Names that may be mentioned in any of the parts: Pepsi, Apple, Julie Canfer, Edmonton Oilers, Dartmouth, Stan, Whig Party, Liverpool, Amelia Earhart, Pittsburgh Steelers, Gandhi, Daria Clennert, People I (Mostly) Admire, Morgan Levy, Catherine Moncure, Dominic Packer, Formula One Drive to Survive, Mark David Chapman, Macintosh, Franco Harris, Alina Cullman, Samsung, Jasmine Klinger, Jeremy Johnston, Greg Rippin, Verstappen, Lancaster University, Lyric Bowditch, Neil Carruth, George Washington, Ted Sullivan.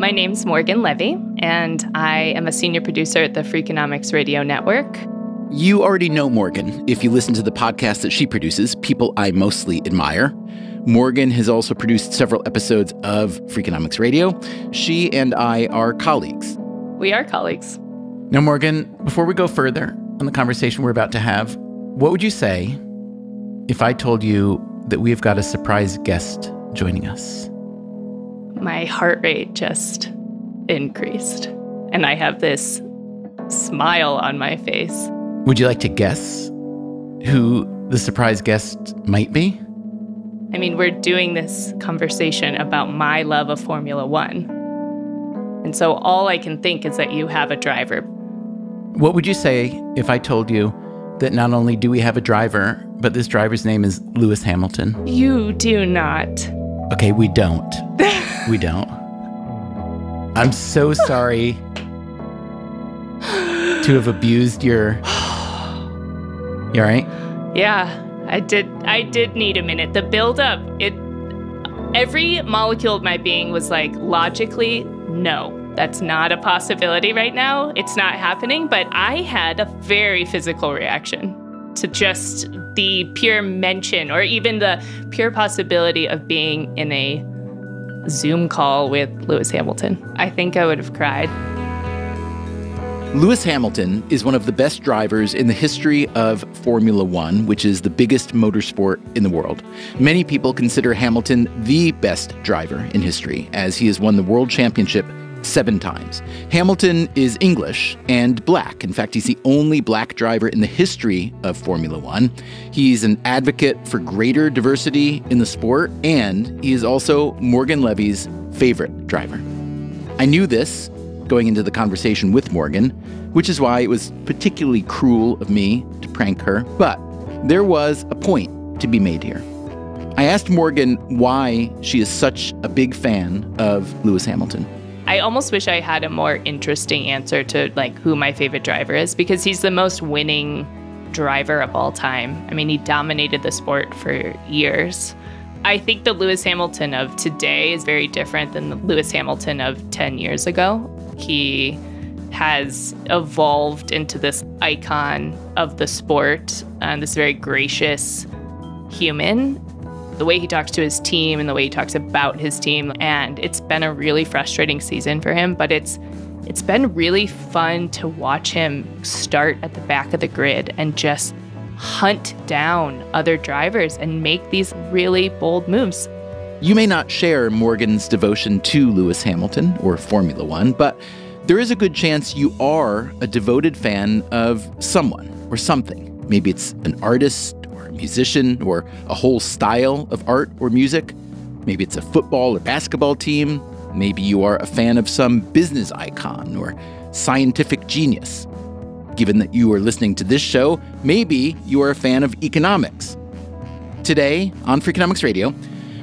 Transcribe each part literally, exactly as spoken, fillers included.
My name's Morgan Levy, and I am a senior producer at the Freakonomics Radio Network. You already know Morgan if you listen to the podcast that she produces, People I Mostly Admire. Morgan has also produced several episodes of Freakonomics Radio. She and I are colleagues. We are colleagues. Now, Morgan, before we go further on the conversation we're about to have, what would you say if I told you that we've got a surprise guest joining us? My heart rate just increased, and I have this smile on my face. Would you like to guess who the surprise guest might be? I mean, we're doing this conversation about my love of Formula One. And so all I can think is that you have a driver. What would you say if I told you that not only do we have a driver, but this driver's name is Lewis Hamilton? You do not. Okay, we don't. We don't. I'm so sorry to have abused your... You all right? Yeah. I did I did need a minute. The buildup, it every molecule of my being was like, logically, no, that's not a possibility right now. It's not happening. But I had a very physical reaction to just the pure mention or even the pure possibility of being in a Zoom call with Lewis Hamilton. I think I would have cried. Lewis Hamilton is one of the best drivers in the history of Formula One, which is the biggest motorsport in the world. Many people consider Hamilton the best driver in history, as he has won the world championship seven times. Hamilton is English and black. In fact, he's the only black driver in the history of Formula One. He's an advocate for greater diversity in the sport, and he is also Morgan Levy's favorite driver. I knew this going into the conversation with Morgan, which is why it was particularly cruel of me to prank her. But there was a point to be made here. I asked Morgan why she is such a big fan of Lewis Hamilton. I almost wish I had a more interesting answer to like who my favorite driver is, because he's the most winning driver of all time. I mean, he dominated the sport for years. I think the Lewis Hamilton of today is very different than the Lewis Hamilton of ten years ago. He has evolved into this icon of the sport, um, this very gracious human. The way he talks to his team and the way he talks about his team. And it's been a really frustrating season for him, but it's it's been really fun to watch him start at the back of the grid and just hunt down other drivers and make these really bold moves. You may not share Morgan's devotion to Lewis Hamilton or Formula One, but there is a good chance you are a devoted fan of someone or something. Maybe it's an artist or a musician or a whole style of art or music. Maybe it's a football or basketball team. Maybe you are a fan of some business icon or scientific genius. Given that you are listening to this show, maybe you are a fan of economics. Today on Freakonomics Radio,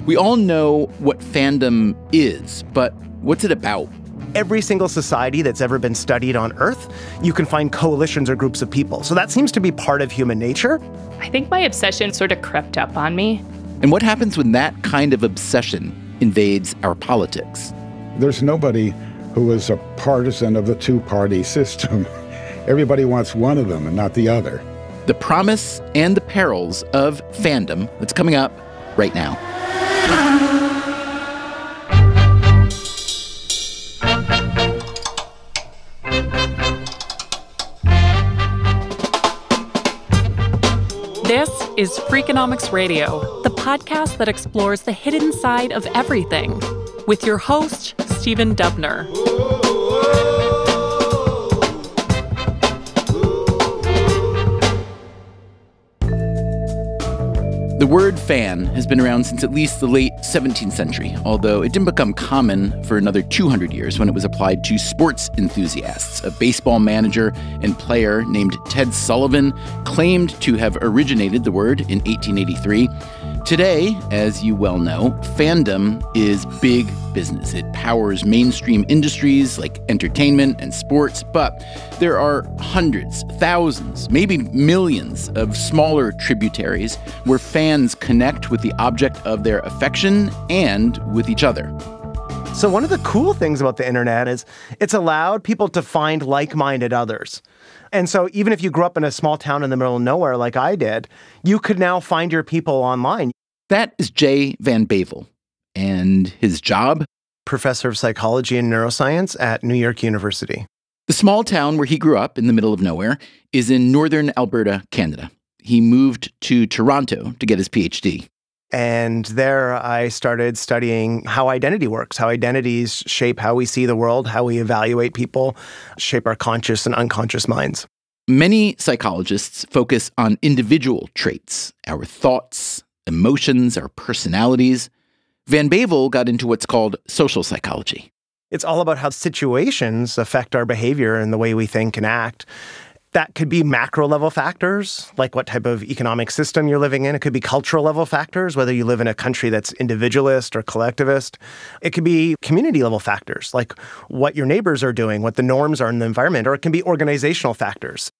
we all know what fandom is, but what's it about? Every single society that's ever been studied on Earth, you can find coalitions or groups of people. So that seems to be part of human nature. I think my obsession sort of crept up on me. And what happens when that kind of obsession invades our politics? There's nobody who is a partisan of the two-party system. Everybody wants one of them and not the other. The promise and the perils of fandom, that's coming up right now. This is Freakonomics Radio, the podcast that explores the hidden side of everything, with your host, Stephen Dubner. The word fan has been around since at least the late seventeenth century, although it didn't become common for another two hundred years when it was applied to sports enthusiasts. A baseball manager and player named Ted Sullivan claimed to have originated the word in eighteen eighty-three. Today, as you well know, fandom is big business. It powers mainstream industries like entertainment and sports, but there are hundreds, thousands, maybe millions of smaller tributaries where fans connect with the object of their affection and with each other. So one of the cool things about the internet is it's allowed people to find like-minded others. And so even if you grew up in a small town in the middle of nowhere like I did, you could now find your people online. That is Jay Van Bavel. And his job? Professor of psychology and neuroscience at New York University. The small town where he grew up in the middle of nowhere is in northern Alberta, Canada. He moved to Toronto to get his PhD. And there I started studying how identity works, how identities shape how we see the world, how we evaluate people, shape our conscious and unconscious minds. Many psychologists focus on individual traits, our thoughts, emotions, our personalities. Van Bavel got into what's called social psychology. It's all about how situations affect our behavior and the way we think and act. That could be macro-level factors, like what type of economic system you're living in. It could be cultural-level factors, whether you live in a country that's individualist or collectivist. It could be community-level factors, like what your neighbors are doing, what the norms are in the environment, or it can be organizational factors.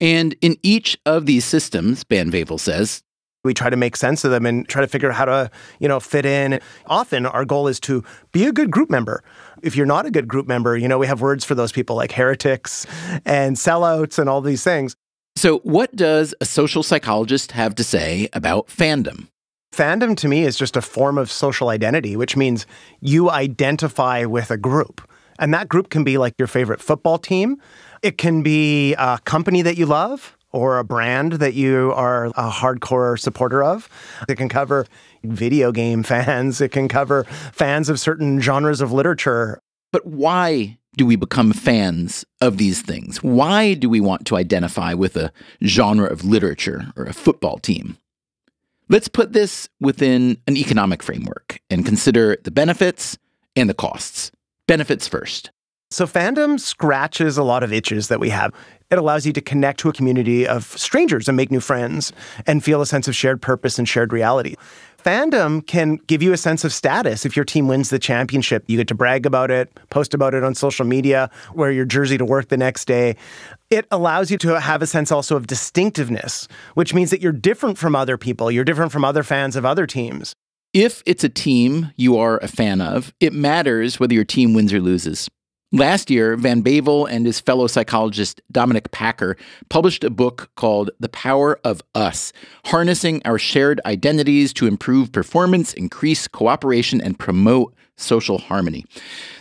And in each of these systems, Van Bavel says, we try to make sense of them and try to figure out how to, you know, fit in. Often our goal is to be a good group member. If you're not a good group member, you know, we have words for those people like heretics and sellouts and all these things. So what does a social psychologist have to say about fandom? Fandom to me is just a form of social identity, which means you identify with a group. And that group can be like your favorite football team. It can be a company that you love, or a brand that you are a hardcore supporter of. It can cover video game fans. It can cover fans of certain genres of literature. But why do we become fans of these things? Why do we want to identify with a genre of literature or a football team? Let's put this within an economic framework and consider the benefits and the costs. Benefits first. So fandom scratches a lot of itches that we have. It allows you to connect to a community of strangers and make new friends and feel a sense of shared purpose and shared reality. Fandom can give you a sense of status. If your team wins the championship, you get to brag about it, post about it on social media, wear your jersey to work the next day. It allows you to have a sense also of distinctiveness, which means that you're different from other people. You're different from other fans of other teams. If it's a team you are a fan of, it matters whether your team wins or loses. Last year, Van Bavel and his fellow psychologist Dominic Packer published a book called The Power of Us, Harnessing Our Shared Identities to Improve Performance, Increase Cooperation, and Promote Social Harmony.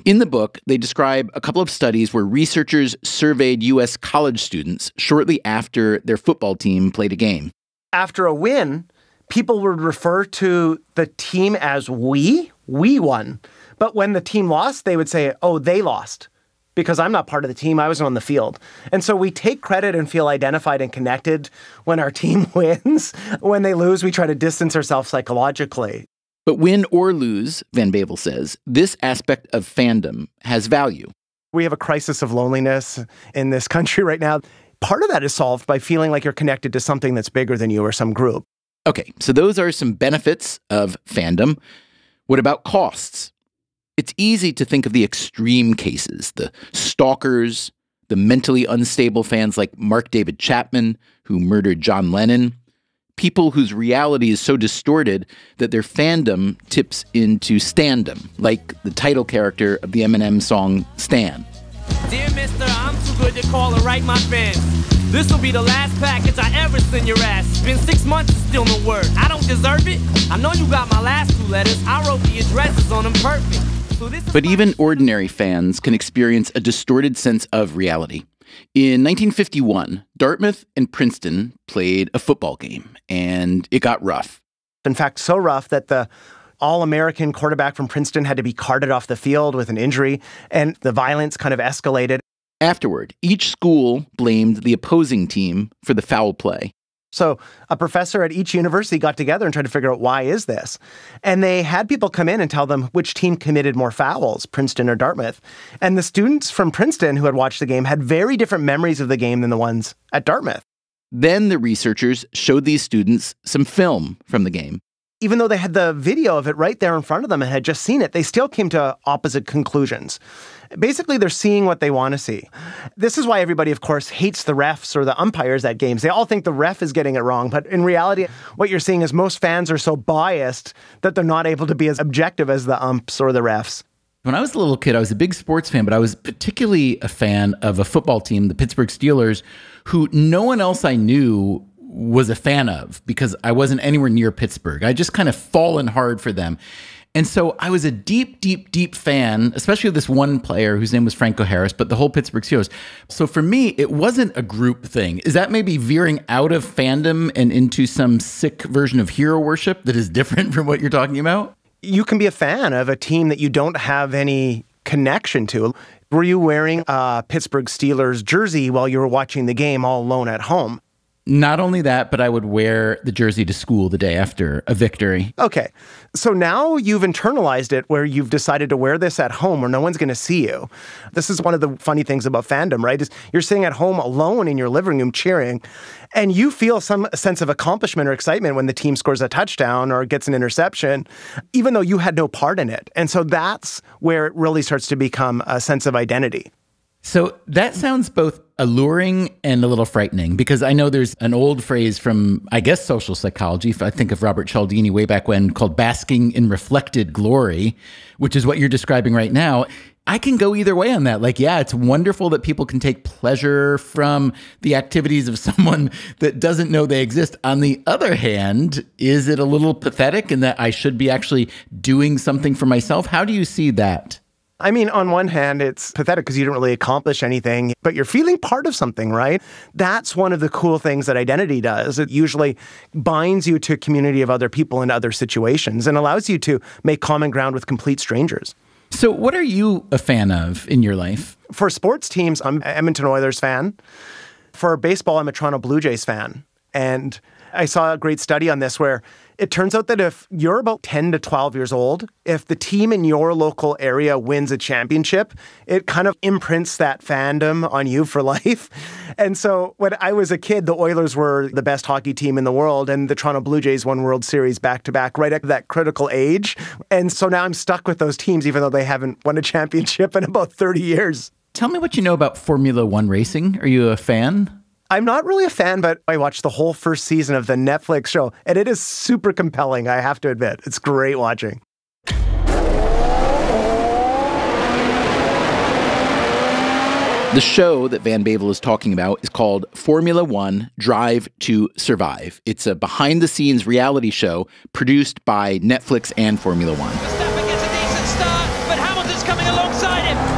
In the book, they describe a couple of studies where researchers surveyed U S college students shortly after their football team played a game. After a win, people would refer to the team as we, we won. But when the team lost, they would say, oh, they lost, because I'm not part of the team. I wasn't on the field. And so we take credit and feel identified and connected when our team wins. When they lose, we try to distance ourselves psychologically. But win or lose, Van Bavel says, this aspect of fandom has value. We have a crisis of loneliness in this country right now. Part of that is solved by feeling like you're connected to something that's bigger than you or some group. Okay, so those are some benefits of fandom. What about costs? It's easy to think of the extreme cases, the stalkers, the mentally unstable fans like Mark David Chapman, who murdered John Lennon, people whose reality is so distorted that their fandom tips into standom, like the title character of the Eminem song, Stan. Dear mister, I'm too good to call or write my fans. This will be the last package I ever send your ass. It's been six months and still no word. I don't deserve it. I know you got my last two letters. I wrote the addresses on them perfect. But even ordinary fans can experience a distorted sense of reality. In nineteen fifty-one, Dartmouth and Princeton played a football game, and it got rough. In fact, so rough that the All-American quarterback from Princeton had to be carted off the field with an injury, and the violence kind of escalated. Afterward, each school blamed the opposing team for the foul play. So a professor at each university got together and tried to figure out, why is this? And they had people come in and tell them which team committed more fouls, Princeton or Dartmouth. And the students from Princeton who had watched the game had very different memories of the game than the ones at Dartmouth. Then the researchers showed these students some film from the game. Even though they had the video of it right there in front of them and had just seen it, they still came to opposite conclusions. Basically, they're seeing what they want to see. This is why everybody, of course, hates the refs or the umpires at games. They all think the ref is getting it wrong. But in reality, what you're seeing is most fans are so biased that they're not able to be as objective as the umps or the refs. When I was a little kid, I was a big sports fan, but I was particularly a fan of a football team, the Pittsburgh Steelers, who no one else I knew was a fan of because I wasn't anywhere near Pittsburgh. I just kind of fallen hard for them. And so I was a deep, deep, deep fan, especially of this one player whose name was Franco Harris, but the whole Pittsburgh Steelers. So for me, it wasn't a group thing. Is that maybe veering out of fandom and into some sick version of hero worship that is different from what you're talking about? You can be a fan of a team that you don't have any connection to. Were you wearing a Pittsburgh Steelers jersey while you were watching the game all alone at home? Not only that, but I would wear the jersey to school the day after a victory. Okay. So now you've internalized it where you've decided to wear this at home where no one's going to see you. This is one of the funny things about fandom, right? Is you're sitting at home alone in your living room cheering, and you feel some sense of accomplishment or excitement when the team scores a touchdown or gets an interception, even though you had no part in it. And so that's where it really starts to become a sense of identity. So that sounds both alluring and a little frightening, because I know there's an old phrase from, I guess, social psychology, I think of Robert Cialdini way back when, called basking in reflected glory, which is what you're describing right now. I can go either way on that. Like, yeah, it's wonderful that people can take pleasure from the activities of someone that doesn't know they exist. On the other hand, is it a little pathetic in that I should be actually doing something for myself? How do you see that? I mean, on one hand, it's pathetic because you didn't really accomplish anything, but you're feeling part of something, right? That's one of the cool things that identity does. It usually binds you to a community of other people in other situations and allows you to make common ground with complete strangers. So what are you a fan of in your life? For sports teams, I'm an Edmonton Oilers fan. For baseball, I'm a Toronto Blue Jays fan. And I saw a great study on this where it turns out that if you're about ten to twelve years old, if the team in your local area wins a championship, it kind of imprints that fandom on you for life. And so when I was a kid, the Oilers were the best hockey team in the world, and the Toronto Blue Jays won World Series back-to-back right at that critical age. And so now I'm stuck with those teams, even though they haven't won a championship in about thirty years. Tell me what you know about Formula One racing. Are you a fan? I'm not really a fan, but I watched the whole first season of the Netflix show, and it is super compelling, I have to admit. It's great watching. The show that Van Bavel is talking about is called Formula One Drive to Survive. It's a behind-the-scenes reality show produced by Netflix and Formula One. Verstappen gets a decent start, but Hamilton's coming alongside him.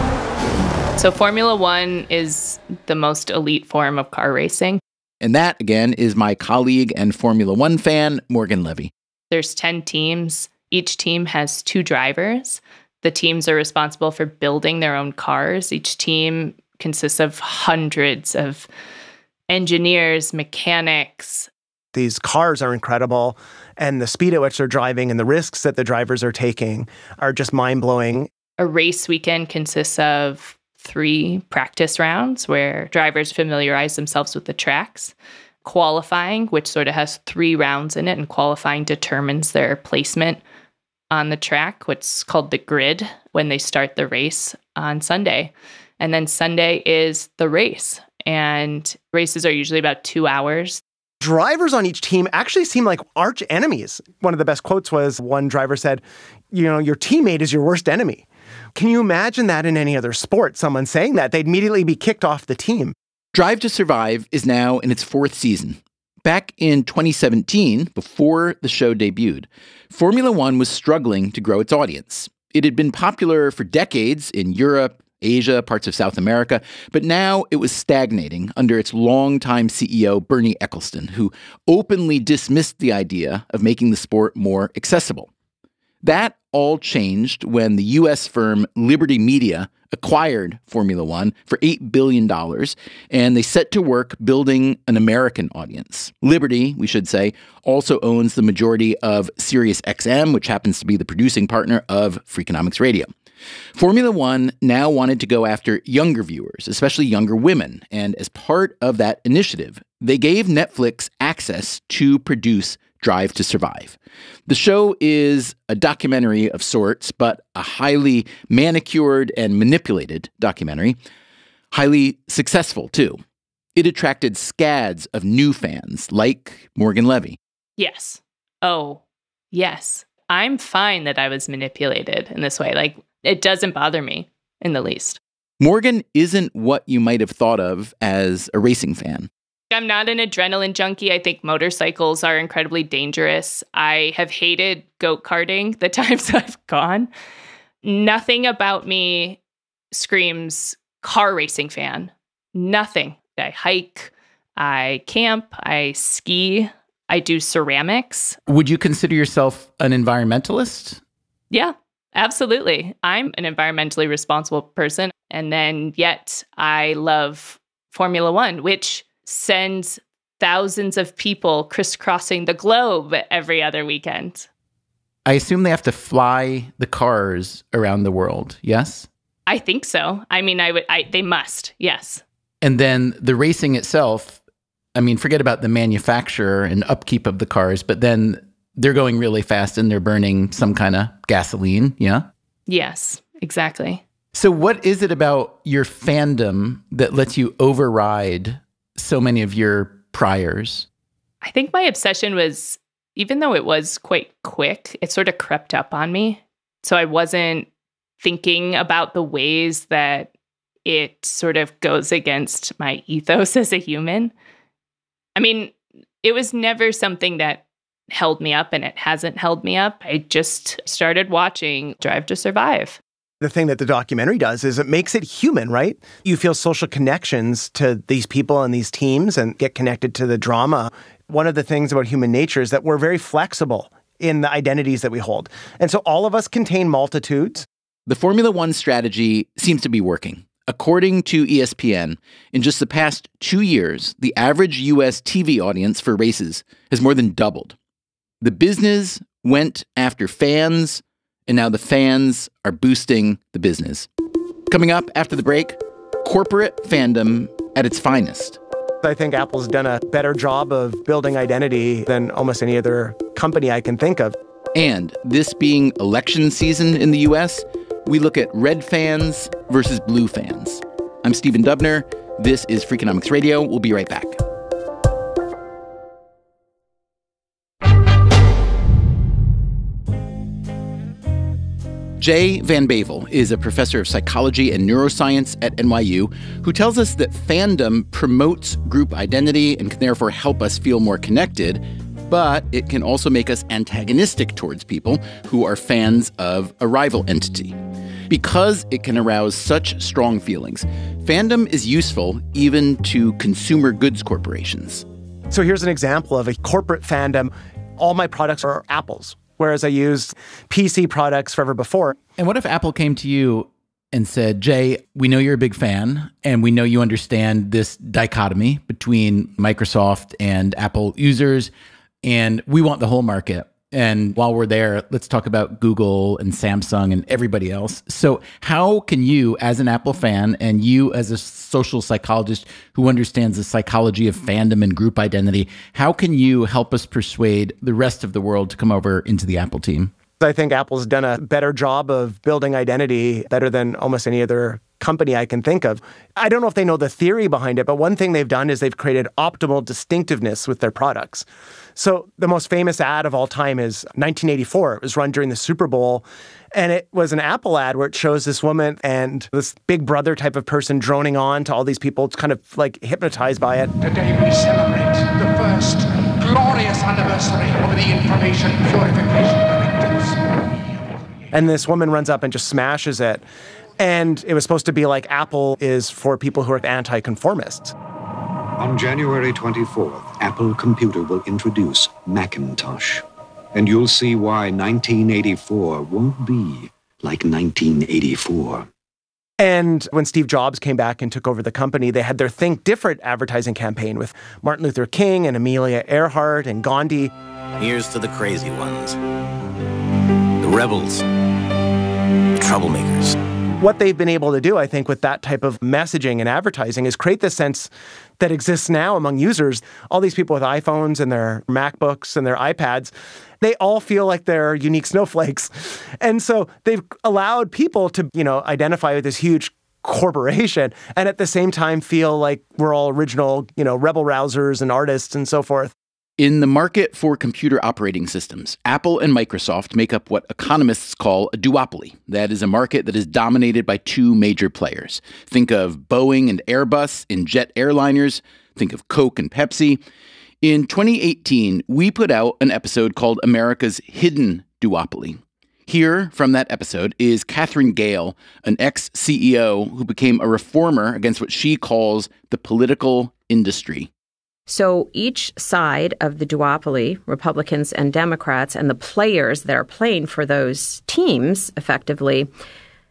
So Formula One is the most elite form of car racing. And that, again, is my colleague and Formula One fan, Morgan Levy. There's ten teams. Each team has two drivers. The teams are responsible for building their own cars. Each team consists of hundreds of engineers, mechanics. These cars are incredible, and the speed at which they're driving and the risks that the drivers are taking are just mind-blowing. A race weekend consists of three practice rounds where drivers familiarize themselves with the tracks, qualifying, which sort of has three rounds in it, and qualifying determines their placement on the track, what's called the grid, when they start the race on Sunday. And then Sunday is the race, and races are usually about two hours. Drivers on each team actually seem like arch enemies. One of the best quotes was one driver said, you know, your teammate is your worst enemy. Can you imagine that in any other sport, someone saying that? They'd immediately be kicked off the team. Drive to Survive is now in its fourth season. Back in twenty seventeen, before the show debuted, Formula One was struggling to grow its audience. It had been popular for decades in Europe, Asia, parts of South America, but now it was stagnating under its longtime C E O, Bernie Ecclestone, who openly dismissed the idea of making the sport more accessible. That all changed when the U S firm Liberty Media acquired Formula One for eight billion dollars, and they set to work building an American audience. Liberty, we should say, also owns the majority of Sirius X M, which happens to be the producing partner of Freakonomics Radio. Formula One now wanted to go after younger viewers, especially younger women, and as part of that initiative, they gave Netflix access to produce Drive to Survive. The show is a documentary of sorts, but a highly manicured and manipulated documentary. Highly successful, too. It attracted scads of new fans, like Morgan Levy. Yes. Oh, yes. I'm fine that I was manipulated in this way. Like, It doesn't bother me in the least. Morgan isn't what you might have thought of as a racing fan. I'm not an adrenaline junkie. I think motorcycles are incredibly dangerous. I have hated go-karting the times I've gone. Nothing about me screams car racing fan. Nothing. I hike, I camp, I ski, I do ceramics. Would you consider yourself an environmentalist? Yeah, absolutely. I'm an environmentally responsible person. And then yet I love Formula One, which sends thousands of people crisscrossing the globe every other weekend. I assume they have to fly the cars around the world, yes? I think so. I mean, I would. I, they must, yes. And then the racing itself, I mean, forget about the manufacture and upkeep of the cars, but then they're going really fast and they're burning some kind of gasoline, yeah? Yes, exactly. So what is it about your fandom that lets you override so many of your priors? I think my obsession was, even though it was quite quick, it sort of crept up on me. So I wasn't thinking about the ways that it sort of goes against my ethos as a human. I mean, it was never something that held me up, and it hasn't held me up. I just started watching Drive to Survive. The thing that the documentary does is it makes it human, right? You feel social connections to these people and these teams and get connected to the drama. One of the things about human nature is that we're very flexible in the identities that we hold. And so all of us contain multitudes. The Formula One strategy seems to be working. According to E S P N, in just the past two years, the average U S T V audience for races has more than doubled. The business went after fans, and now the fans are boosting the business. Coming up after the break, corporate fandom at its finest. I think Apple's done a better job of building identity than almost any other company I can think of. And this being election season in the U S, we look at red fans versus blue fans. I'm Stephen Dubner. This is Freakonomics Radio. We'll be right back. Jay Van Bavel is a professor of psychology and neuroscience at N Y U who tells us that fandom promotes group identity and can therefore help us feel more connected, but it can also make us antagonistic towards people who are fans of a rival entity. Because it can arouse such strong feelings, fandom is useful even to consumer goods corporations. So here's an example of a corporate fandom. All my products are Apple's, whereas I used P C products forever before. And what if Apple came to you and said, Jay, we know you're a big fan, and we know you understand this dichotomy between Microsoft and Apple users, and we want the whole market. And while we're there, let's talk about Google and Samsung and everybody else. So how can you, as an Apple fan, and you as a social psychologist who understands the psychology of fandom and group identity, how can you help us persuade the rest of the world to come over into the Apple team? I think Apple's done a better job of building identity, better than almost any other company I can think of. I don't know if they know the theory behind it, but one thing they've done is they've created optimal distinctiveness with their products. So the most famous ad of all time is nineteen eighty-four. It was run during the Super Bowl, and it was an Apple ad where it shows this woman and this big brother type of person droning on to all these people. It's kind of like hypnotized by it. Today we celebrate the first glorious anniversary of the information purification. And this woman runs up and just smashes it. And it was supposed to be like Apple is for people who are anti-conformists. On January twenty-fourth, Apple Computer will introduce Macintosh. And you'll see why nineteen eighty-four won't be like nineteen eighty-four. And when Steve Jobs came back and took over the company, they had their Think Different advertising campaign with Martin Luther King and Amelia Earhart and Gandhi. Here's to the crazy ones. Rebels, troublemakers. What they've been able to do, I think, with that type of messaging and advertising is create this sense that exists now among users. All these people with iPhones and their MacBooks and their iPads, they all feel like they're unique snowflakes. And so they've allowed people to, you know, identify with this huge corporation and at the same time feel like we're all original, you know, rebel rousers and artists and so forth. In the market for computer operating systems, Apple and Microsoft make up what economists call a duopoly. That is a market that is dominated by two major players. Think of Boeing and Airbus in jet airliners. Think of Coke and Pepsi. In twenty eighteen, we put out an episode called America's Hidden Duopoly. Here from that episode is Katherine Gale, an ex-C E O who became a reformer against what she calls the political industry. So each side of the duopoly, Republicans and Democrats, and the players that are playing for those teams effectively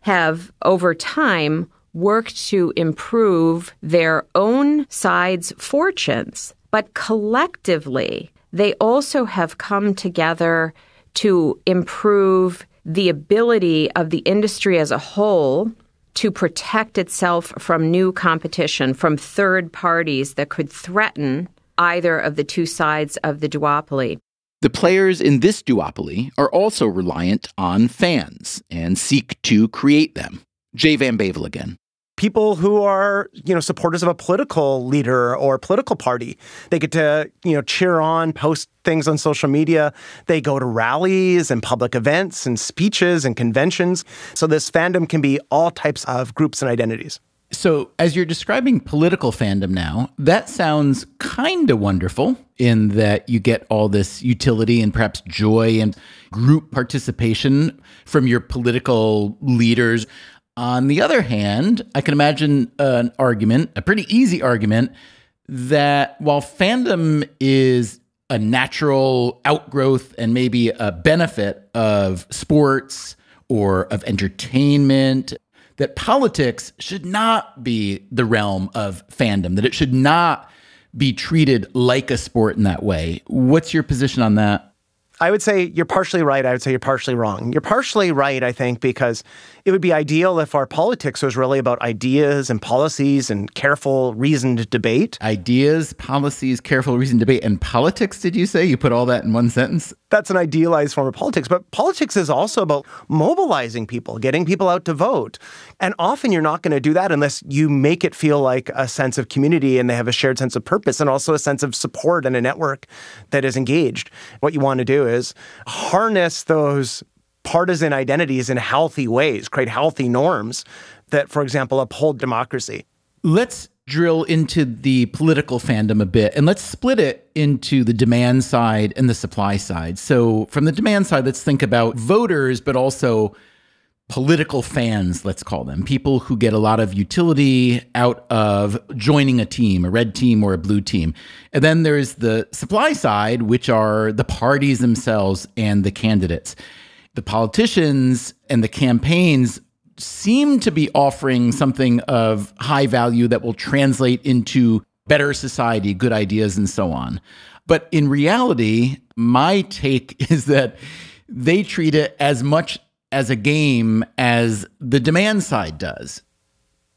have over time worked to improve their own side's fortunes. But collectively, they also have come together to improve the ability of the industry as a whole to protect itself from new competition, from third parties that could threaten either of the two sides of the duopoly. The players in this duopoly are also reliant on fans and seek to create them. Jay Van Bavel again. People who are, you know, supporters of a political leader or political party. They get to, you know, cheer on, post things on social media. They go to rallies and public events and speeches and conventions. So this fandom can be all types of groups and identities. So as you're describing political fandom now, that sounds kind of wonderful in that you get all this utility and perhaps joy and group participation from your political leaders. On the other hand, I can imagine an argument, a pretty easy argument, that while fandom is a natural outgrowth and maybe a benefit of sports or of entertainment, that politics should not be the realm of fandom, that it should not be treated like a sport in that way. What's your position on that? I would say you're partially right. I would say you're partially wrong. You're partially right, I think, because it would be ideal if our politics was really about ideas and policies and careful, reasoned debate. Ideas, policies, careful, reasoned debate, and politics, did you say? You put all that in one sentence? That's an idealized form of politics. But politics is also about mobilizing people, getting people out to vote. And often you're not going to do that unless you make it feel like a sense of community and they have a shared sense of purpose and also a sense of support and a network that is engaged. What you want to do is harness those partisan identities in healthy ways, create healthy norms that, for example, uphold democracy. Let's drill into the political fandom a bit, and let's split it into the demand side and the supply side. So from the demand side, let's think about voters, but also political fans, let's call them, people who get a lot of utility out of joining a team, a red team or a blue team. And then there's the supply side, which are the parties themselves and the candidates. The politicians and the campaigns seem to be offering something of high value that will translate into better society, good ideas, and so on. But in reality, my take is that they treat it as much as a game as the demand side does.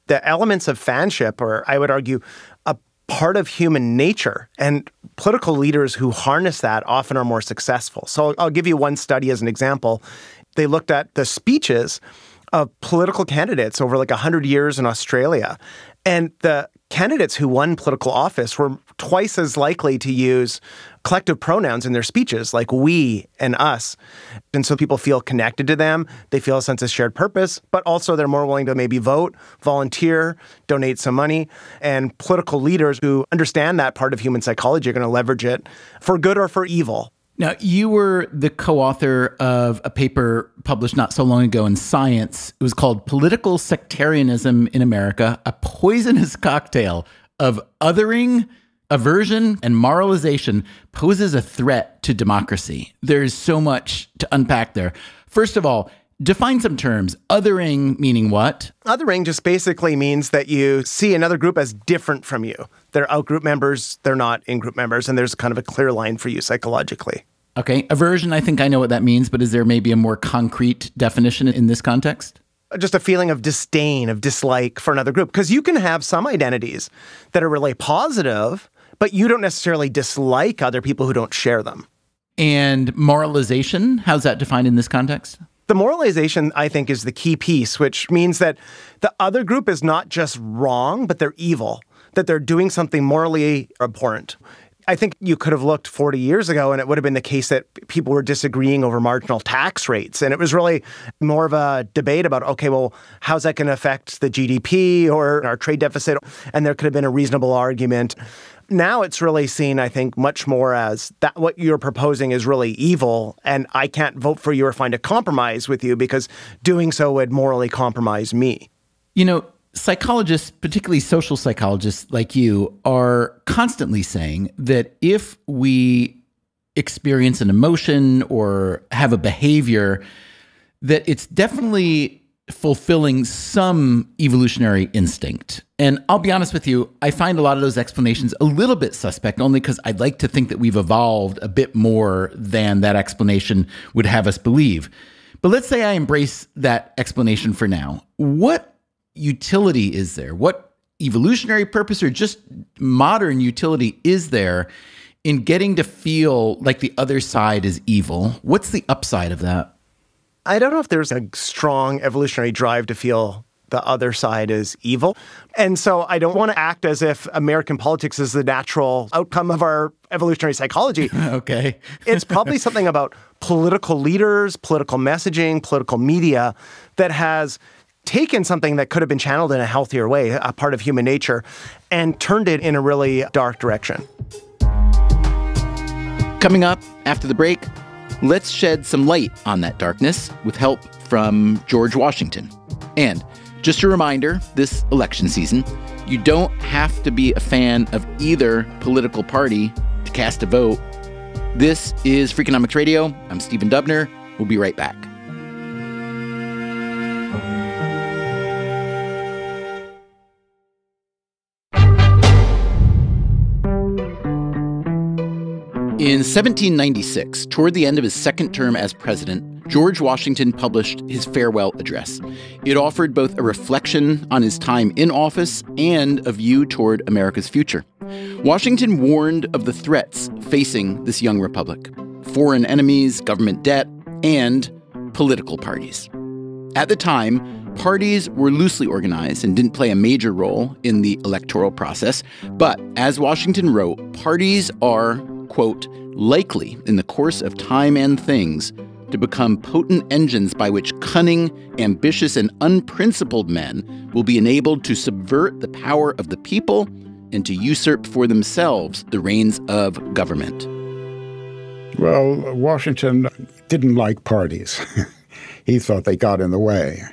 The elements of fanship are, I would argue, a part of human nature, and political leaders who harness that often are more successful. So I'll give you one study as an example. They looked at the speeches of political candidates over like a hundred years in Australia, and the candidates who won political office were twice as likely to use collective pronouns in their speeches, like we and us. And so people feel connected to them. They feel a sense of shared purpose, but also they're more willing to maybe vote, volunteer, donate some money. And political leaders who understand that part of human psychology are going to leverage it for good or for evil. Now, you were the co-author of a paper published not so long ago in Science. It was called Political Sectarianism in America, a Poisonous Cocktail of Othering, Aversion, and Moralization Poses a Threat to Democracy. There's so much to unpack there. First of all, define some terms. Othering meaning what? Othering just basically means that you see another group as different from you. They're out-group members, they're not in-group members, and there's kind of a clear line for you psychologically. Okay. Aversion, I think I know what that means, but is there maybe a more concrete definition in this context? Just a feeling of disdain, of dislike for another group. Because you can have some identities that are really positive, but you don't necessarily dislike other people who don't share them. And moralization, how's that defined in this context? The moralization, I think, is the key piece, which means that the other group is not just wrong, but they're evil, that they're doing something morally abhorrent. I think you could have looked forty years ago and it would have been the case that people were disagreeing over marginal tax rates. And it was really more of a debate about, okay, well, how's that going to affect the G D P or our trade deficit? And there could have been a reasonable argument. Now it's really seen, I think, much more as that what you're proposing is really evil and I can't vote for you or find a compromise with you because doing so would morally compromise me. You know, psychologists, particularly social psychologists like you, are constantly saying that if we experience an emotion or have a behavior, that it's definitely fulfilling some evolutionary instinct. And I'll be honest with you, I find a lot of those explanations a little bit suspect, only because I'd like to think that we've evolved a bit more than that explanation would have us believe. But let's say I embrace that explanation for now. What utility is there? What evolutionary purpose or just modern utility is there in getting to feel like the other side is evil? What's the upside of that? I don't know if there's a strong evolutionary drive to feel the other side is evil. And so I don't want to act as if American politics is the natural outcome of our evolutionary psychology. Okay. It's probably something about political leaders, political messaging, political media that has taken something that could have been channeled in a healthier way, a part of human nature, and turned it in a really dark direction. Coming up after the break, let's shed some light on that darkness with help from George Washington. And just a reminder, this election season, you don't have to be a fan of either political party to cast a vote. This is Freakonomics Radio. I'm Stephen Dubner. We'll be right back. In seventeen ninety-six, toward the end of his second term as president, George Washington published his farewell address. It offered both a reflection on his time in office and a view toward America's future. Washington warned of the threats facing this young republic: foreign enemies, government debt, and political parties. At the time, parties were loosely organized and didn't play a major role in the electoral process. But as Washington wrote, parties are, quote, likely in the course of time and things to become potent engines by which cunning, ambitious, and unprincipled men will be enabled to subvert the power of the people and to usurp for themselves the reins of government. Well, Washington didn't like parties. He thought they got in the way.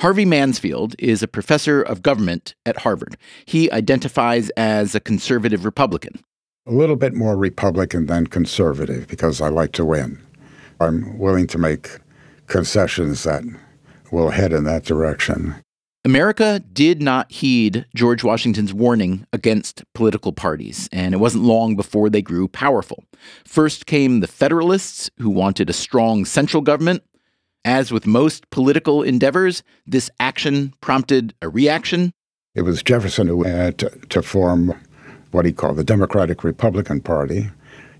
Harvey Mansfield is a professor of government at Harvard. He identifies as a conservative Republican. A little bit more Republican than conservative, because I like to win. I'm willing to make concessions that will head in that direction. America did not heed George Washington's warning against political parties, and it wasn't long before they grew powerful. First came the Federalists, who wanted a strong central government. As with most political endeavors, this action prompted a reaction. It was Jefferson who had to, to form what he called the Democratic Republican Party,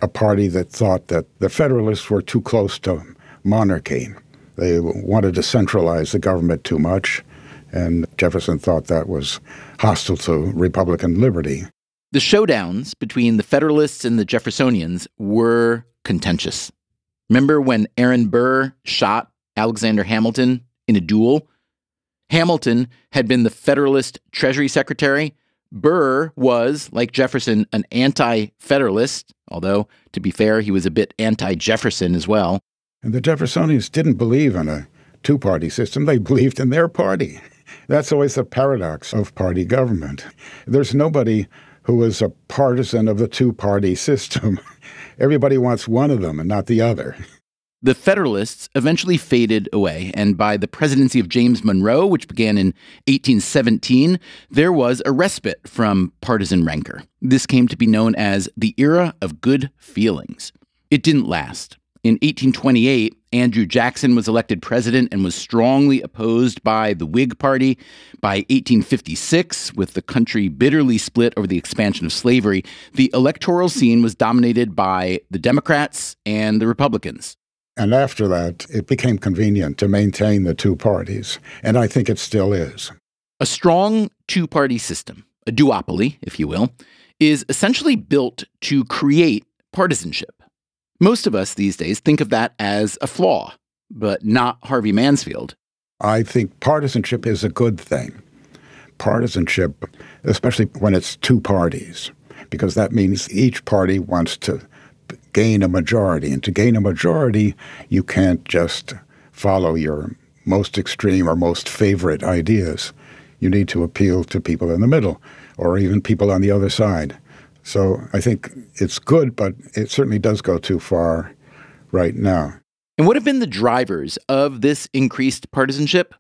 a party that thought that the Federalists were too close to monarchy. They wanted to centralize the government too much, and Jefferson thought that was hostile to Republican liberty. The showdowns between the Federalists and the Jeffersonians were contentious. Remember when Aaron Burr shot Alexander Hamilton in a duel? Hamilton had been the Federalist Treasury Secretary. Burr was, like Jefferson, an anti-Federalist, although, to be fair, he was a bit anti-Jefferson as well. And the Jeffersonians didn't believe in a two-party system. They believed in their party. That's always the paradox of party government. There's nobody who is a partisan of the two-party system. Everybody wants one of them and not the other. The Federalists eventually faded away, and by the presidency of James Monroe, which began in eighteen seventeen, there was a respite from partisan rancor. This came to be known as the Era of Good Feelings. It didn't last. In eighteen twenty-eight, Andrew Jackson was elected president and was strongly opposed by the Whig Party. By eighteen fifty-six, with the country bitterly split over the expansion of slavery, the electoral scene was dominated by the Democrats and the Republicans. And after that, it became convenient to maintain the two parties, and I think it still is. A strong two-party system, a duopoly, if you will, is essentially built to create partisanship. Most of us these days think of that as a flaw, but not Harvey Mansfield. I think partisanship is a good thing. Partisanship, especially when it's two parties, because that means each party wants to gain a majority. And to gain a majority, you can't just follow your most extreme or most favorite ideas. You need to appeal to people in the middle or even people on the other side. So I think it's good, but it certainly does go too far right now. And what have been the drivers of this increased partisanship?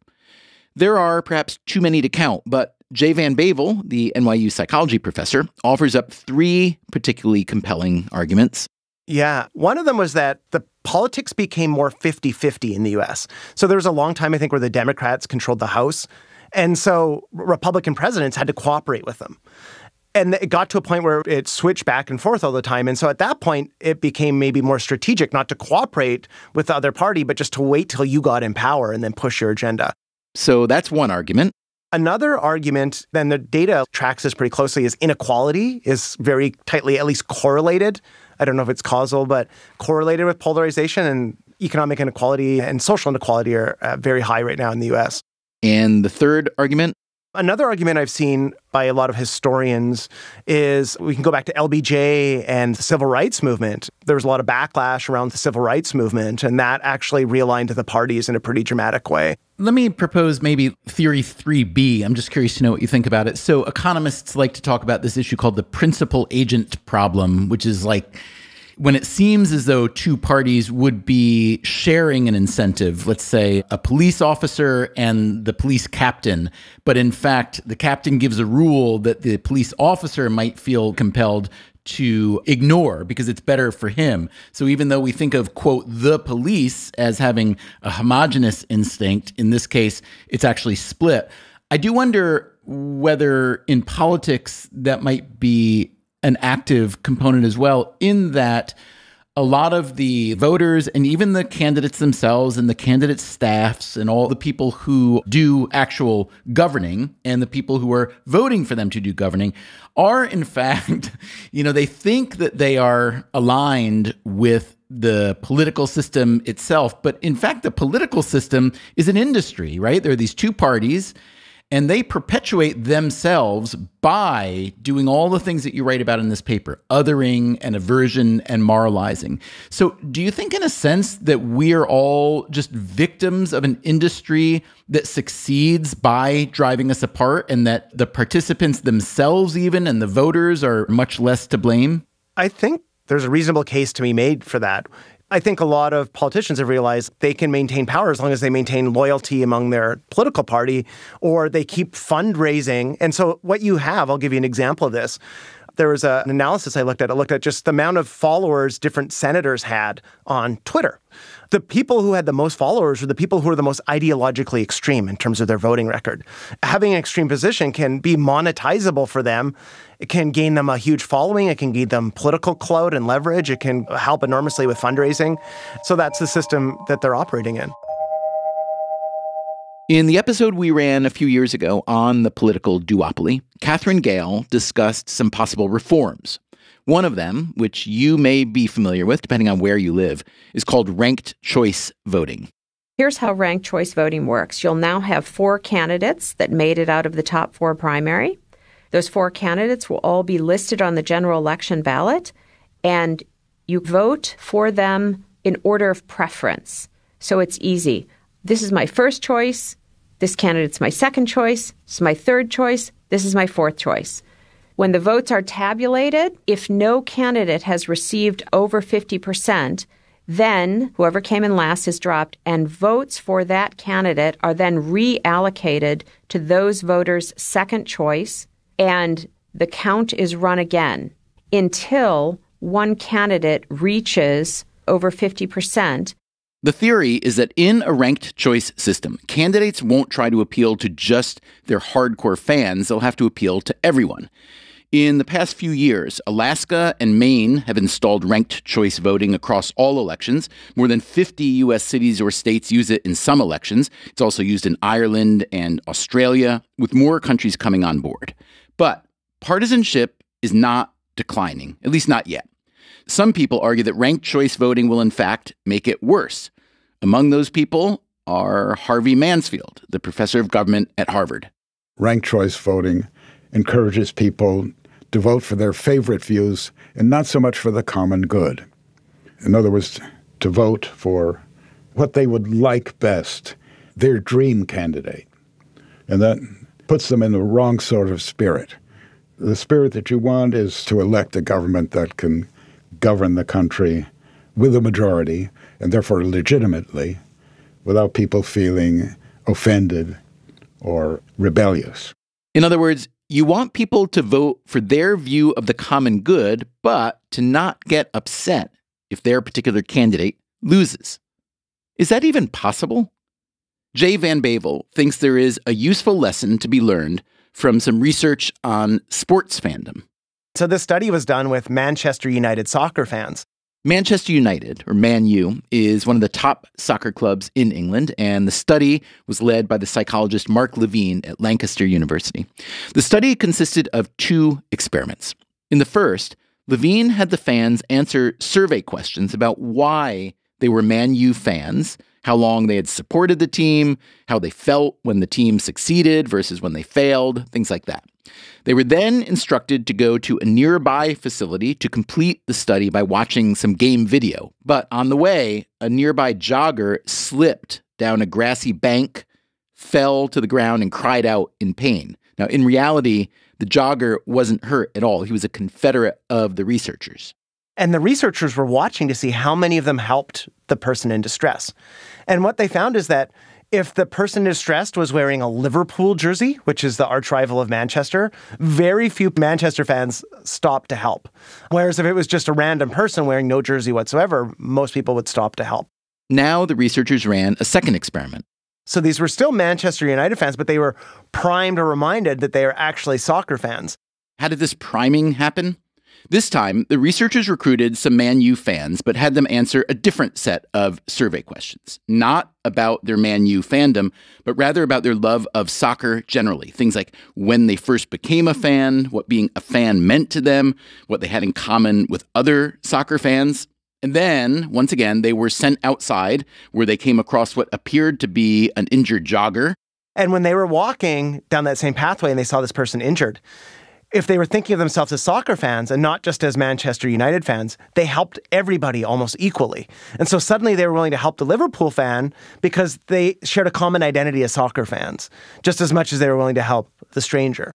There are perhaps too many to count, but Jay Van Bavel, the N Y U psychology professor, offers up three particularly compelling arguments. Yeah. One of them was that the politics became more fifty fifty in the U S. So there was a long time, I think, where the Democrats controlled the House. And so Republican presidents had to cooperate with them. And it got to a point where it switched back and forth all the time. And so at that point, it became maybe more strategic not to cooperate with the other party, but just to wait till you got in power and then push your agenda. So that's one argument. Another argument, then the data tracks this pretty closely, is inequality is very tightly at least correlated. I don't know if it's causal, but correlated with polarization, and economic inequality and social inequality are uh, very high right now in the U S. And the third argument? Another argument I've seen by a lot of historians is we can go back to L B J and the civil rights movement. There was a lot of backlash around the civil rights movement, and that actually realigned the parties in a pretty dramatic way. Let me propose maybe theory three B. I'm just curious to know what you think about it. So economists like to talk about this issue called the principal agent problem, which is like when it seems as though two parties would be sharing an incentive, let's say a police officer and the police captain, but in fact, the captain gives a rule that the police officer might feel compelled to ignore because it's better for him. So even though we think of, quote, the police as having a homogenous instinct, in this case, it's actually split. I do wonder whether in politics that might be an active component as well, in that a lot of the voters and even the candidates themselves and the candidate staffs and all the people who do actual governing and the people who are voting for them to do governing are, in fact, you know, they think that they are aligned with the political system itself. But in fact, the political system is an industry, right? There are these two parties, and they perpetuate themselves by doing all the things that you write about in this paper, othering and aversion and moralizing. So do you think in a sense that we are all just victims of an industry that succeeds by driving us apart, and that the participants themselves even and the voters are much less to blame? I think there's a reasonable case to be made for that. I think a lot of politicians have realized they can maintain power as long as they maintain loyalty among their political party, or they keep fundraising. And so what you have, I'll give you an example of this. There was a, an analysis I looked at. I looked at just the amount of followers different senators had on Twitter. The people who had the most followers were the people who were the most ideologically extreme in terms of their voting record. Having an extreme position can be monetizable for them. It can gain them a huge following. It can give them political clout and leverage. It can help enormously with fundraising. So that's the system that they're operating in. In the episode we ran a few years ago on the political duopoly, Katherine Gale discussed some possible reforms. One of them, which you may be familiar with depending on where you live, is called ranked choice voting. Here's how ranked choice voting works. You'll now have four candidates that made it out of the top four primary. Those four candidates will all be listed on the general election ballot, and you vote for them in order of preference. So it's easy. This is my first choice, this candidate's my second choice, this is my third choice, this is my fourth choice. When the votes are tabulated, if no candidate has received over fifty percent, then whoever came in last is dropped, and votes for that candidate are then reallocated to those voters' second choice, and the count is run again until one candidate reaches over fifty percent. The theory is that in a ranked choice system, candidates won't try to appeal to just their hardcore fans. They'll have to appeal to everyone. In the past few years, Alaska and Maine have installed ranked choice voting across all elections. More than fifty U S cities or states use it in some elections. It's also used in Ireland and Australia, with more countries coming on board. But partisanship is not declining, at least not yet. Some people argue that ranked choice voting will, in fact, make it worse. Among those people are Harvey Mansfield, the professor of government at Harvard. Ranked choice voting encourages people to vote for their favorite views and not so much for the common good. In other words, to vote for what they would like best, their dream candidate. And that puts them in the wrong sort of spirit. The spirit that you want is to elect a government that can govern the country with a majority, and therefore legitimately, without people feeling offended or rebellious. In other words, you want people to vote for their view of the common good, but to not get upset if their particular candidate loses. Is that even possible? Jay Van Bavel thinks there is a useful lesson to be learned from some research on sports fandom. So this study was done with Manchester United soccer fans. Manchester United, or Man U, is one of the top soccer clubs in England, and the study was led by the psychologist Mark Levine at Lancaster University. The study consisted of two experiments. In the first, Levine had the fans answer survey questions about why they were Man U fans, how long they had supported the team, how they felt when the team succeeded versus when they failed, things like that. They were then instructed to go to a nearby facility to complete the study by watching some game video. But on the way, a nearby jogger slipped down a grassy bank, fell to the ground, and cried out in pain. Now, in reality, the jogger wasn't hurt at all. He was a confederate of the researchers. And the researchers were watching to see how many of them helped the person in distress. And what they found is that if the person distressed was wearing a Liverpool jersey, which is the arch rival of Manchester, very few Manchester fans stopped to help. Whereas if it was just a random person wearing no jersey whatsoever, most people would stop to help. Now the researchers ran a second experiment. So these were still Manchester United fans, but they were primed or reminded that they are actually soccer fans. How did this priming happen? This time, the researchers recruited some Man U fans, but had them answer a different set of survey questions, not about their Man U fandom, but rather about their love of soccer generally. Things like when they first became a fan, what being a fan meant to them, what they had in common with other soccer fans. And then, once again, they were sent outside where they came across what appeared to be an injured jogger. And when they were walking down that same pathway and they saw this person injured, if they were thinking of themselves as soccer fans and not just as Manchester United fans, they helped everybody almost equally. And so suddenly they were willing to help the Liverpool fan because they shared a common identity as soccer fans, just as much as they were willing to help the stranger.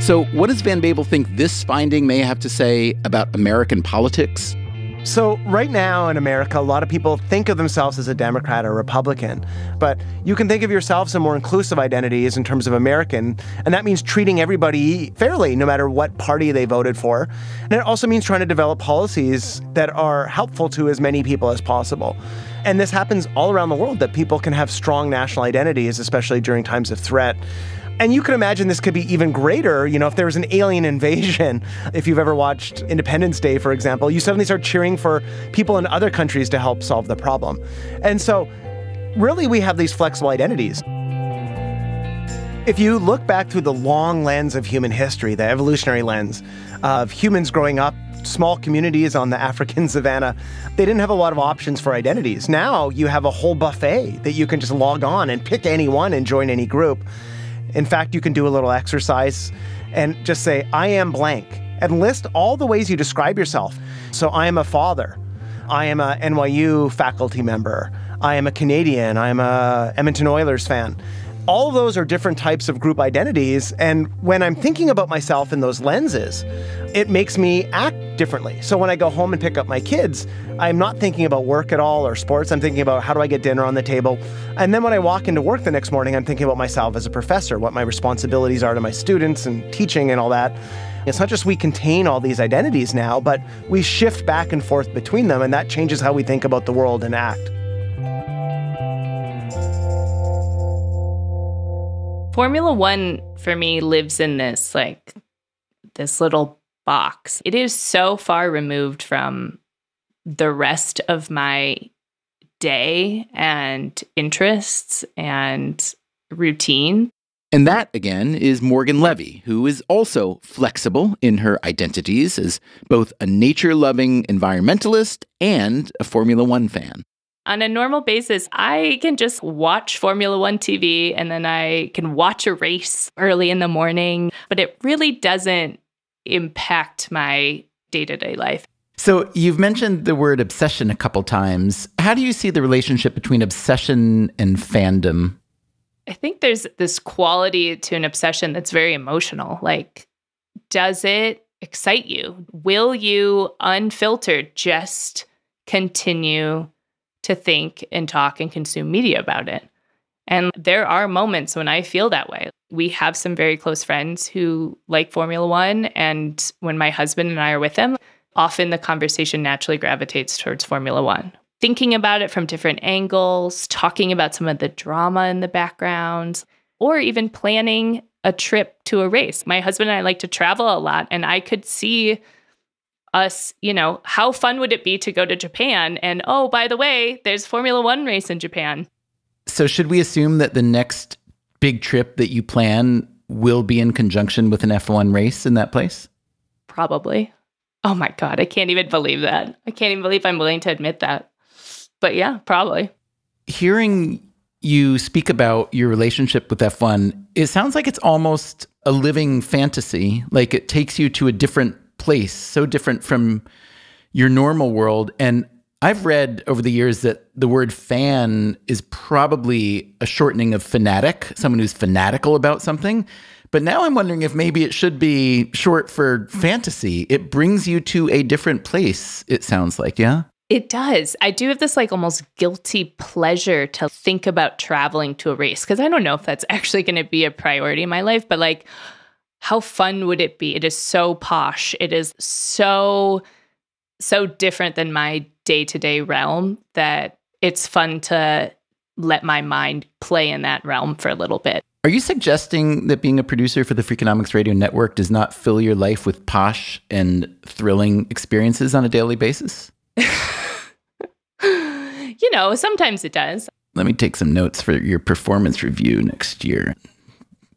So what does Van Bavel think this finding may have to say about American politics? So right now in America, a lot of people think of themselves as a Democrat or Republican, but you can think of yourselves in more inclusive identities in terms of American, and that means treating everybody fairly, no matter what party they voted for. And it also means trying to develop policies that are helpful to as many people as possible. And this happens all around the world, that people can have strong national identities, especially during times of threat. And you can imagine this could be even greater, you know, if there was an alien invasion. If you've ever watched Independence Day, for example, you suddenly start cheering for people in other countries to help solve the problem. And so, really, we have these flexible identities. If you look back through the long lens of human history, the evolutionary lens of humans growing up, small communities on the African savannah, they didn't have a lot of options for identities. Now you have a whole buffet that you can just log on and pick any one and join any group. In fact, you can do a little exercise and just say, I am blank, and list all the ways you describe yourself. So I am a father. I am a N Y U faculty member. I am a Canadian. I am a Edmonton Oilers fan. All of those are different types of group identities. And when I'm thinking about myself in those lenses, it makes me act differently. So when I go home and pick up my kids, I'm not thinking about work at all or sports. I'm thinking about how do I get dinner on the table. And then when I walk into work the next morning, I'm thinking about myself as a professor, what my responsibilities are to my students and teaching and all that. It's not just we contain all these identities now, but we shift back and forth between them. And that changes how we think about the world and act. Formula One, for me, lives in this, like, this little box. It is so far removed from the rest of my day and interests and routine. And that, again, is Morgan Levy, who is also flexible in her identities as both a nature-loving environmentalist and a Formula One fan. On a normal basis, I can just watch Formula One T V, and then I can watch a race early in the morning, but it really doesn't impact my day-to-day life. So you've mentioned the word obsession a couple times. How do you see the relationship between obsession and fandom? I think there's this quality to an obsession that's very emotional. Like, does it excite you? Will you, unfiltered, just continue to think and talk and consume media about it? And there are moments when I feel that way. We have some very close friends who like Formula One, and when my husband and I are with them, often the conversation naturally gravitates towards Formula One. Thinking about it from different angles, talking about some of the drama in the background, or even planning a trip to a race. My husband and I like to travel a lot, and I could see us, you know, how fun would it be to go to Japan? And, oh, by the way, there's Formula One race in Japan. So should we assume that the next big trip that you plan will be in conjunction with an F one race in that place? Probably. Oh my God, I can't even believe that. I can't even believe I'm willing to admit that. But yeah, probably. Hearing you speak about your relationship with F one, it sounds like it's almost a living fantasy. Like it takes you to a different place, so different from your normal world. And I've read over the years that the word fan is probably a shortening of fanatic, someone who's fanatical about something. But now I'm wondering if maybe it should be short for fantasy. It brings you to a different place, it sounds like, yeah? It does. I do have this like almost guilty pleasure to think about traveling to a race, because I don't know if that's actually going to be a priority in my life, but like, how fun would it be? It is so posh. It is so, so different than my day-to-day realm that it's fun to let my mind play in that realm for a little bit. Are you suggesting that being a producer for the Freakonomics Radio Network does not fill your life with posh and thrilling experiences on a daily basis? You know, sometimes it does. Let me take some notes for your performance review next year.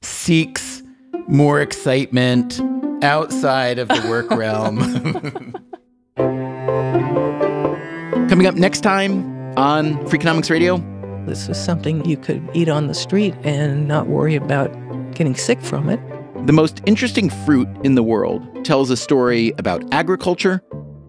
Seeks more excitement outside of the work realm. Coming up next time on Freakonomics Radio. This is something you could eat on the street and not worry about getting sick from it. The most interesting fruit in the world tells a story about agriculture,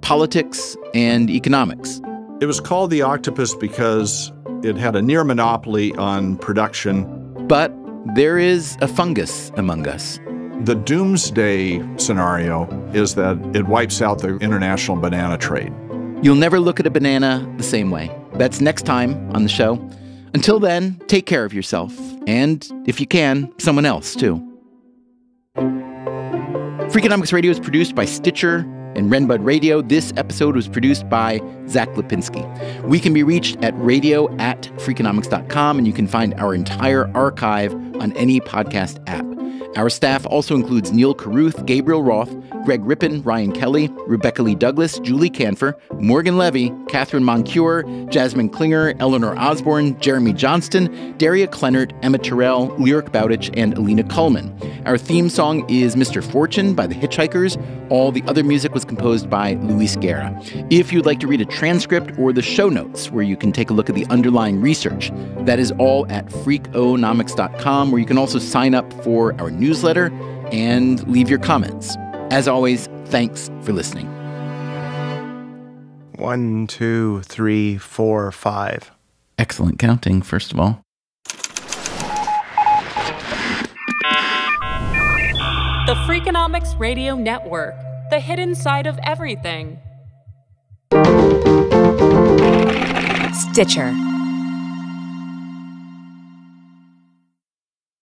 politics, and economics. It was called the octopus because it had a near monopoly on production. But there is a fungus among us. The doomsday scenario is that it wipes out the international banana trade. You'll never look at a banana the same way. That's next time on the show. Until then, take care of yourself, and if you can, someone else too. Freakonomics Radio is produced by Stitcher and Renbud Radio. This episode was produced by Zach Lipinski. We can be reached at radio at freakonomics dot com, and you can find our entire archive on any podcast app. Our staff also includes Neil Carruth, Gabriel Roth, Greg Rippin, Ryan Kelly, Rebecca Lee Douglas, Julie Canfer, Morgan Levy, Catherine Moncure, Jasmine Klinger, Eleanor Osborne, Jeremy Johnston, Daria Clennert, Emma Terrell, Lyric Bowditch, and Alina Cullman. Our theme song is Mister Fortune by The Hitchhikers. All the other music was composed by Luis Guerra. If you'd like to read a transcript or the show notes where you can take a look at the underlying research, that is all at freakonomics dot com, where you can also sign up for our newsletter and leave your comments. As always, thanks for listening. One, two, three, four, five. Excellent counting, first of all. The Freakonomics Radio Network, the hidden side of everything. Stitcher.